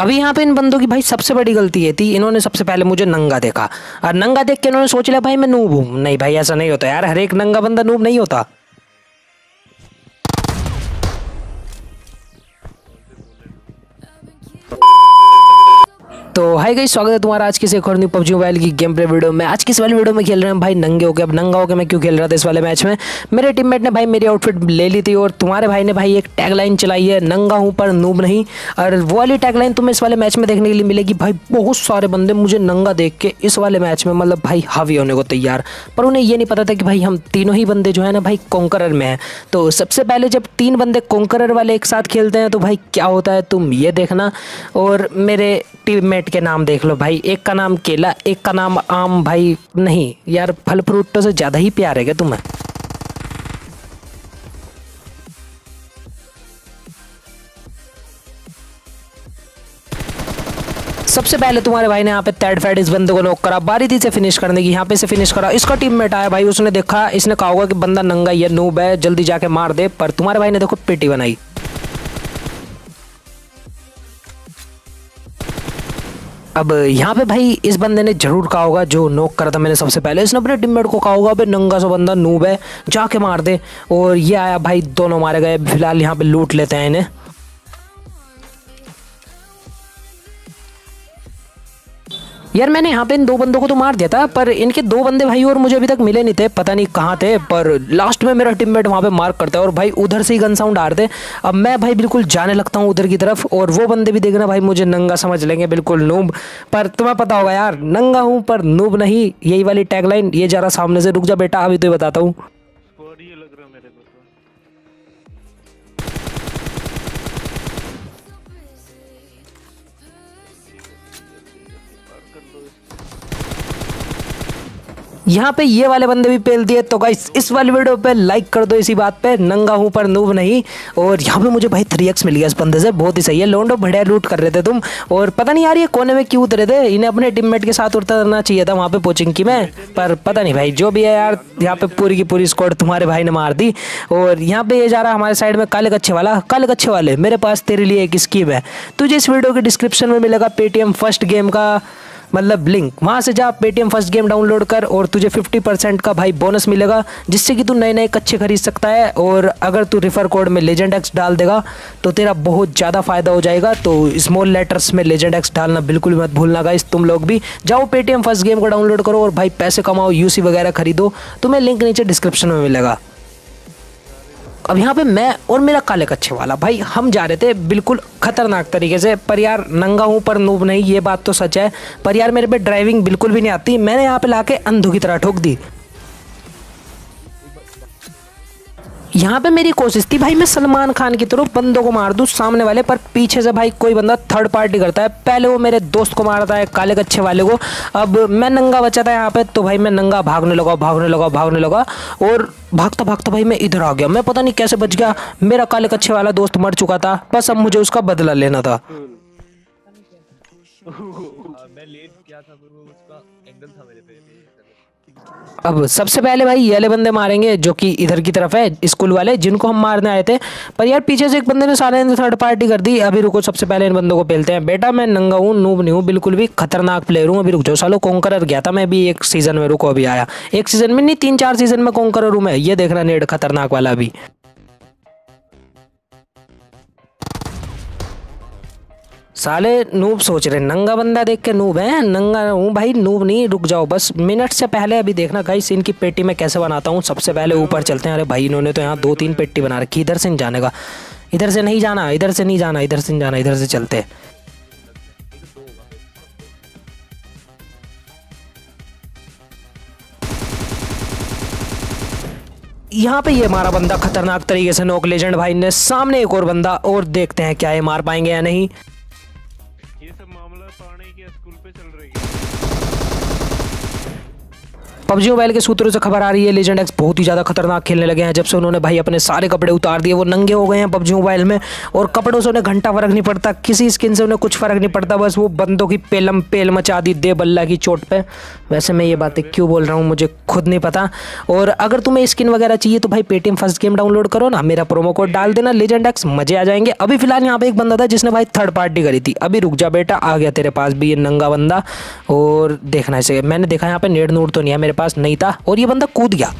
अभी यहाँ पे इन बंदों की भाई सबसे बड़ी गलती ये थी, इन्होंने सबसे पहले मुझे नंगा देखा और नंगा देख के इन्होंने सोच लिया भाई मैं नूब हूँ। नहीं भाई ऐसा नहीं होता यार, हर एक नंगा बंदा नूब नहीं होता। तो हाय गाइस, स्वागत है तुम्हारा आज किस एक और न्यू PUBG मोबाइल की गेम प्ले वीडियो में। आज की इस वाली वीडियो में खेल रहे हैं भाई नंगे होके। अब नंगा होके मैं क्यों खेल रहा था इस वाले मैच में, मेरे टीममेट ने भाई मेरी आउटफिट ले ली थी और तुम्हारे भाई ने भाई एक टैगलाइन चलाई है, नंगा हूँ पर नूब नहीं। और वो वाली टैगलाइन तुम्हें इस वाले मैच में देखने के लिए मिलेगी। भाई बहुत सारे बंदे मुझे नंगा देख के इस वाले मैच में मतलब भाई हावी होने को तैयार, पर उन्हें ये नहीं पता था कि भाई हम तीनों ही बंदे जो है ना भाई कॉन्करर में हैं। तो सबसे पहले जब तीन बंदे कॉन्करर वाले एक साथ खेलते हैं तो भाई क्या होता है तुम ये देखना। और मेरे टीममेट के नाम देख लो भाई, एक का नाम केला, एक का नाम आम। भाई नहीं यार, फल फ्रूट तो से ज़्यादा ही प्यार है क्या तुम्हें। सबसे पहले तुम्हारे भाई ने यहाँ पे थर्ड फैट इस बंदे को नॉक करा, बारी थी से फिनिश करने की, यहाँ पे से फिनिश करा। इसका टीममेट आया भाई, उसने देखा, इसने कहा होगा कि बंदा नंगा या नूब है, जल्दी जाके मार दे, पर तुम्हारे भाई ने देखो पेटी बनाई। अब यहाँ पे भाई इस बंदे ने जरूर कहा होगा जो नोक करा था मैंने सबसे पहले, इसने अपने टीममेट को कहा होगा भाई नंगा सा बंदा नूब है, जाके मार दे। और ये आया भाई, दोनों मारे गए। फिलहाल यहाँ पे लूट लेते हैं इन्हें। यार मैंने यहाँ पे इन दो बंदों को तो मार दिया था, पर इनके दो बंदे भाई और मुझे अभी तक मिले नहीं थे, पता नहीं कहाँ थे। पर लास्ट में मेरा टीममेट वहाँ पे मार्क करता है और भाई उधर से ही गन साउंड आ रहे थे। अब मैं भाई बिल्कुल जाने लगता हूँ उधर की तरफ, और वो बंदे भी देखना भाई मुझे नंगा समझ लेंगे, बिल्कुल नूब। पर तुम्हें पता होगा यार, नंगा हूँ पर नूब नहीं, यही वाली टैगलाइन। ये जरा सामने से रुक जा बेटा, अभी तो बताता हूँ। यहाँ पे ये वाले बंदे भी पेल दिए। तो गाइस इस वाली वीडियो पे लाइक कर दो इसी बात पे, नंगा हूँ पर नूब नहीं। और यहाँ पे मुझे भाई 3x मिल गया इस बंदे से, बहुत ही सही है। लोंडो बढ़िया लूट कर रहे थे तुम, और पता नहीं यार ये कोने में क्यों उतरे थे, इन्हें अपने टीममेट के साथ उतरना चाहिए था वहाँ पे पोचिंग की में, पर पता नहीं भाई जो भी है यार। यहाँ पे पूरी की पूरी स्क्वाड तुम्हारे भाई ने मार दी। और यहाँ पे ये जा रहा हमारे साइड में काले कच्छे वाला। काले कच्छे वाले, मेरे पास तेरे लिए एक स्कीम है, तुझे इस वीडियो के डिस्क्रिप्शन में मिलेगा पेटीएम फर्स्ट गेम का मतलब लिंक, वहाँ से जा पेटीएम फर्स्ट गेम डाउनलोड कर और तुझे 50% का भाई बोनस मिलेगा, जिससे कि तू नए नए कच्चे खरीद सकता है। और अगर तू रेफर कोड में लेजेंड एक्स डाल देगा तो तेरा बहुत ज़्यादा फ़ायदा हो जाएगा। तो स्मॉल लेटर्स में लेजेंड एक्स डालना बिल्कुल भी मत भूलना गाइस। तुम लोग भी जाओ पेटीएम फर्स्ट गेम को डाउनलोड करो और भाई पैसे कमाओ, यूसी वगैरह खरीदो, तुम्हें लिंक नीचे डिस्क्रिप्शन में मिलेगा। अब यहाँ पे मैं और मेरा काले कच्छे वाला भाई हम जा रहे थे बिल्कुल ख़तरनाक तरीके से। पर यार नंगा हूँ पर नूब नहीं, ये बात तो सच है, पर यार मेरे पे ड्राइविंग बिल्कुल भी नहीं आती, मैंने यहाँ पे लाके अंधों की तरह ठोक दी। यहाँ पे मेरी कोशिश थी भाई मैं सलमान खान की तरफ बंदों को मार दूँ सामने वाले, पर पीछे से भाई कोई बंदा थर्ड पार्टी करता है, पहले वो मेरे दोस्त को मारता है काले कच्छे वाले को। अब मैं नंगा बचा था यहाँ पे, तो भाई मैं नंगा भागने लगा और भागता भागता भाई मैं इधर आ गया। मैं पता नहीं कैसे बच गया, मेरा काले कच्छे वाला दोस्त मर चुका था, बस अब मुझे उसका बदला लेना था। अब सबसे पहले भाई ये वाले बंदे मारेंगे जो कि इधर की तरफ है, स्कूल वाले जिनको हम मारने आए थे, पर यार पीछे से एक बंदे ने सारे थर्ड पार्टी कर दी। अभी रुको, सबसे पहले इन बंदों को पेलते हैं। बेटा मैं नंगा हूँ, नूब नहीं हूँ, बिल्कुल भी खतरनाक प्लेयर हूँ। अभी रुक जाओ, सालों कॉन्करर गया था मैं भी एक सीजन में, रुको अभी आया। एक सीजन में नहीं, 3-4 सीजन में कॉन्करर हूँ मैं। ये देखना नेड खतरनाक वाला। अभी साले नूब सोच रहे, नंगा बंदा देख के नूब है, नंगा हूँ भाई नूब नहीं। रुक जाओ बस मिनट से पहले, अभी देखना गाइस इनकी पेटी में कैसे बनाता हूँ। सबसे पहले ऊपर चलते हैं। अरे भाई इन्होंने तो यहाँ 2-3 पेटी बना रखी, इधर से नहीं जाने का, इधर से नहीं जाना, इधर से नहीं जाना, इधर से नहीं जाना, इधर से चलते। यहाँ पे ये हमारा बंदा खतरनाक तरीके से नोक लेजेंड भाई ने, सामने एक और बंदा, और देखते हैं क्या ये मार पाएंगे या नहीं। PUBG मोबाइल के सूत्रों से खबर आ रही है लेजेंड एक्स बहुत ही ज़्यादा खतरनाक खेलने लगे हैं। जब से उन्होंने भाई अपने सारे कपड़े उतार दिए, वो नंगे हो गए हैं PUBG मोबाइल में, और कपड़ों से उन्हें घंटा फर्क नहीं पड़ता, किसी स्किन से उन्हें कुछ फर्क नहीं पड़ता, बस वो बंदों की पेलम पेल मचा दी दे बल्ला की चोट पे। वैसे मैं ये बातें क्यों बोल रहा हूँ मुझे खुद नहीं पता। और अगर तुम्हें स्किन वगैरह चाहिए तो भाई पेटीएम फर्स्ट गेम डाउनलोड करो ना, मेरा प्रोमो कोड डाल देना लेजेंड एक्स, मजे आ जाएंगे। अभी फिलहाल यहाँ पे एक बंदा था जिसने भाई थर्ड पार्टी करी थी, अभी रुक जा बेटा आ गया तेरे पास भी ये नंगा बंदा। और देखना इसे, मैंने देखा यहाँ पे नेट नोट तो नहीं है, मेरे पास नहीं था। और ये बंदा कूद गया,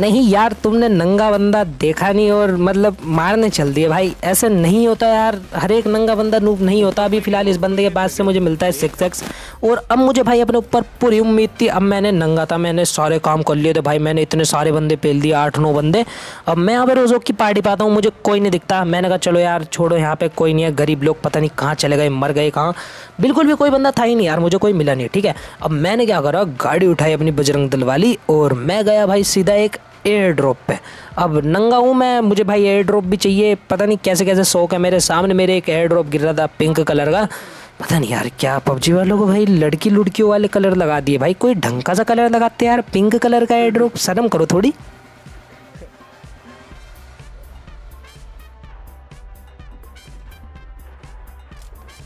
नहीं यार तुमने नंगा बंदा देखा नहीं और मतलब मारने चल दिए भाई, ऐसे नहीं होता यार, हर एक नंगा बंदा नूब नहीं होता। अभी फिलहाल इस बंदे के पास से मुझे मिलता है 6x और अब मुझे भाई अपने ऊपर पूरी उम्मीद थी, अब मैंने नंगा था, मैंने सारे काम कर लिए थे भाई, मैंने इतने सारे बंदे पेल दिए 8-9 बंदे। अब मैं यहाँ पर रोज़ों की पार्टी पाता हूँ, मुझे कोई नहीं दिखता। मैंने कहा चलो यार छोड़ो यहाँ पर कोई नहीं है, गरीब लोग पता नहीं कहाँ चले गए, मर गए कहाँ, बिल्कुल भी कोई बंदा था ही नहीं यार, मुझे कोई मिला नहीं। ठीक है, अब मैंने क्या करा, गाड़ी उठाई अपनी बजरंग दल वाली और मैं गया भाई सीधा एक एयर ड्रॉप पे। अब नंगा हूँ मैं, मुझे भाई एयर ड्रॉप भी चाहिए, पता नहीं कैसे कैसे शौक है। मेरे सामने मेरे एक एयर ड्रॉप गिर रहा था पिंक कलर का, पता नहीं यार क्या पबजी वालों को भाई लड़की लुड़कियों वाले कलर लगा दिए भाई, कोई ढंग का सा कलर लगाते यार, पिंक कलर का एयर ड्रॉप, शर्म करो थोड़ी।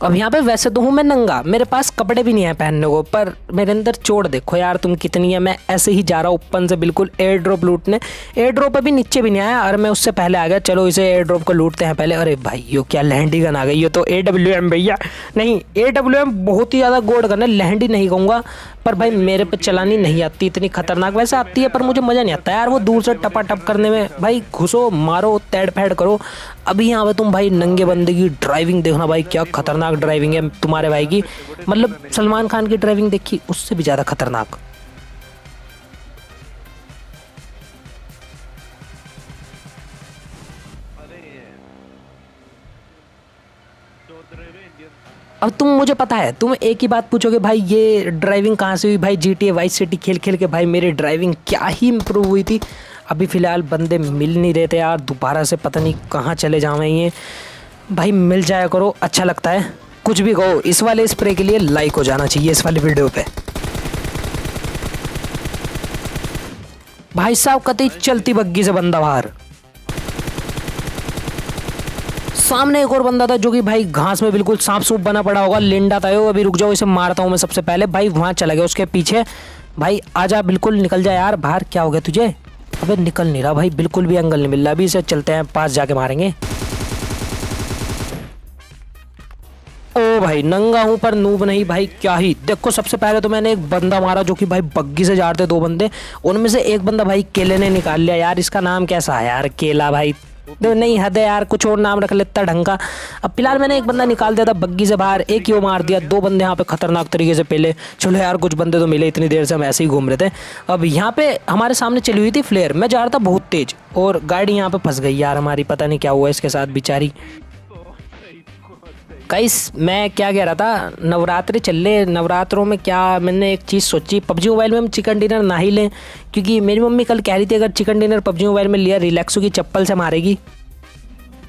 अब यहाँ पे वैसे तो हूँ मैं नंगा, मेरे पास कपड़े भी नहीं है पहनने को, पर मेरे अंदर चोट देखो यार तुम कितनी है। मैं ऐसे ही जा रहा हूँ ओपन से बिल्कुल एयर ड्रॉप लूटने, एयर ड्रॉप अभी नीचे भी नहीं आया और मैं उससे पहले आ गया, चलो इसे एयर ड्रॉप को लूटते हैं पहले। अरे भाई यो क्या लहंडी गन आ गई, ये तो AWM भैया, नहीं AWM बहुत ही ज़्यादा गोड गन है, लहंडी नहीं कहूँगा, पर भाई मेरे पे चलानी नहीं आती, इतनी खतरनाक वैसे आती है पर मुझे मज़ा नहीं आता यार वो दूर से टपाटप करने में। भाई घुसो मारो तैड़ फैड़ करो। अभी यहाँ पे तुम भाई नंगे बंदे की ड्राइविंग देखना भाई, क्या खतरनाक ड्राइविंग है तुम्हारे भाई की, मतलब सलमान खान की ड्राइविंग देखी उससे भी ज़्यादा खतरनाक। अब तुम मुझे पता है तुम एक ही बात पूछोगे भाई ये ड्राइविंग कहाँ से हुई, भाई GTA वाइस सिटी खेल खेल के भाई मेरी ड्राइविंग क्या ही इम्प्रूव हुई थी। अभी फ़िलहाल बंदे मिल नहीं रहे थे यार दोबारा से, पता नहीं कहाँ चले जाएँ ये भाई, मिल जाया करो अच्छा लगता है। कुछ भी कहो इस वाले स्प्रे के लिए लाइक हो जाना चाहिए इस वाले वीडियो पे। भाई साहब कतई चलती बग्गी से बंदा बाहर, सामने एक और बंदा था जो कि भाई घास में बिल्कुल सांप सूप बना पड़ा होगा, लिंडा था वो। अभी रुक जाओ इसे मारता हूँ मैं सबसे पहले। भाई वहाँ चला गया उसके पीछे, भाई आजा बिल्कुल निकल जा यार बाहर, क्या हो गया तुझे, अबे निकल नहीं रहा भाई, बिल्कुल भी एंगल नहीं मिल रहा। अभी इसे चलते हैं पास जाके मारेंगे। ओ भाई नंगा हूँ पर नूब नहीं भाई क्या ही, देखो सबसे पहले तो मैंने एक बंदा मारा जो कि भाई बग्गी से जा रहे थे दो बंदे, उनमें से एक बंदा भाई केले ने निकाल लिया यार, इसका नाम कैसा है यार केला भाई, नहीं हद है यार कुछ और नाम रख लेता ढंग का। अब फिलहाल मैंने एक बंदा निकाल दिया था बग्गी से बाहर, एक ही वो मार दिया, दो बंदे यहाँ पे खतरनाक तरीके से पहले। चलो यार कुछ बंदे तो मिले, इतनी देर से हम ऐसे ही घूम रहे थे। अब यहाँ पे हमारे सामने चली हुई थी फ्लेयर, मैं जा रहा था बहुत तेज और गाड़ी यहाँ पे फंस गई यार हमारी, पता नहीं क्या हुआ इसके साथ बेचारी। गाइस मैं क्या कह रहा था, नवरात्रि चल रहे, नवरात्रों में क्या मैंने एक चीज़ सोची, PUBG मोबाइल में हम चिकन डिनर ना ही लें, क्योंकि मेरी मम्मी कल कह रही थी अगर चिकन डिनर PUBG मोबाइल में लिया रिलैक्सो की चप्पल से मारेगी।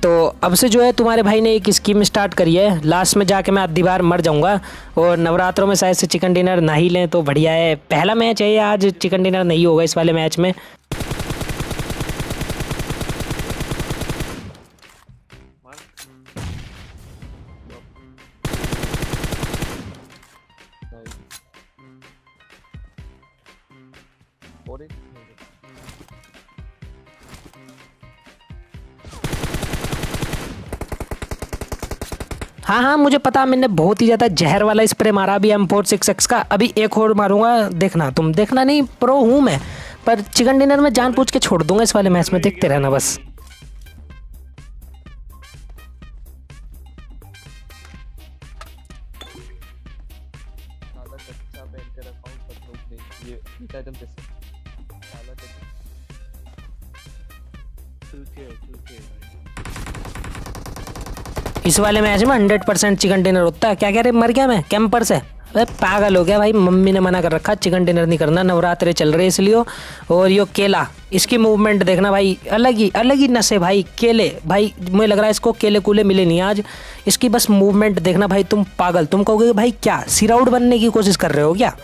तो अब से जो है तुम्हारे भाई ने एक स्कीम स्टार्ट करी है, लास्ट में जाके मैं आधी बार मर जाऊँगा, और नवरात्रों में शायद से चिकन डिनर ना ही लें तो बढ़िया है। पहला मैच है आज, चिकन डिनर नहीं होगा इस वाले मैच में। हाँ हाँ मुझे पता, मैंने बहुत ही ज़्यादा जहर वाला स्प्रे मारा अभी M466 का, अभी एक और मारूंगा देखना तुम, देखना नहीं प्रो हूँ मैं, पर चिकन डिनर में जान पूछ के छोड़ दूंगा इस वाले मैच में, देखते रहना बस। इस वाले मैच में 100% चिकन डिनर होता है। क्या कह रहे मर गया मैं कैंपर से, अरे पागल हो गया भाई, मम्मी ने मना कर रखा चिकन डिनर नहीं करना, नवरात्रे चल रहे इसलिए। और यो केला इसकी मूवमेंट देखना भाई, अलग ही नशे भाई केले, भाई मुझे लग रहा है इसको केले कूले मिले नहीं आज, इसकी बस मूवमेंट देखना भाई तुम पागल, तुम कहोगे भाई क्या सीराउट बनने की कोशिश कर रहे हो क्या।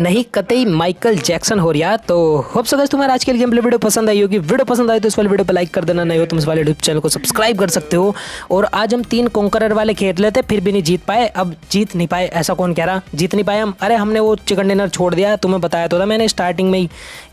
नहीं कतई माइकल जैक्सन हो रहा। तो होप्स अगर तुम्हारा आज के गेम प्ले वीडियो पसंद आई होगी। वीडियो पसंद आए तो इस वाले वीडियो पर लाइक कर देना, नहीं हो तुम इस वाले यूट्यूब चैनल को सब्सक्राइब कर सकते हो। और आज हम 3 कॉन्करर वाले खेल लेते फिर भी नहीं जीत पाए। अब जीत नहीं पाए ऐसा कौन कह रहा, जीत नहीं पाए हम। अरे हमने वो चिकन डिनर छोड़ दिया, तुम्हें बताया तो था मैंने स्टार्टिंग में ही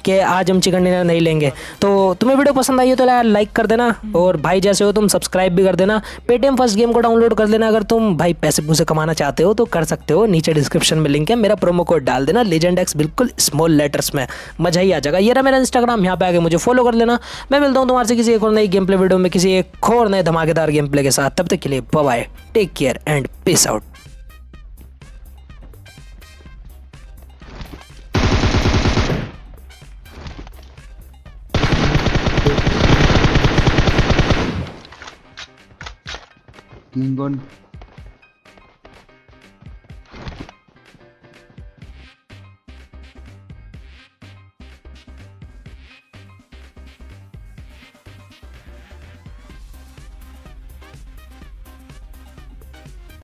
कि आज हम चिकन डिनर नहीं लेंगे। तो तुम्हें वीडियो पसंद आई हो तो यार लाइक कर देना, और भाई जैसे हो तुम सब्सक्राइब भी कर देना। पेटीएम फर्स्ट गेम को डाउनलोड कर लेना, अगर तुम भाई पैसे पूसे कमाना चाहते हो तो कर सकते हो। नीचे डिस्क्रिप्शन में लिंक है, मेरा प्रोमो कोड डाल देना लेजेंड एक्स बिल्कुल स्मॉल लेटर्स में, मजा ही आ जाएगा। ये रहा मेरा इंस्टाग्राम, यहाँ पे आके मुझे फॉलो कर लेना। मैं मिलता हूँ तुम्हारे से किसी एक और नई गेम प्ले वीडियो में, किसी एक और नए धमाकेदार गेम प्ले के साथ। तब तक के लिए bye bye, take care and peace out.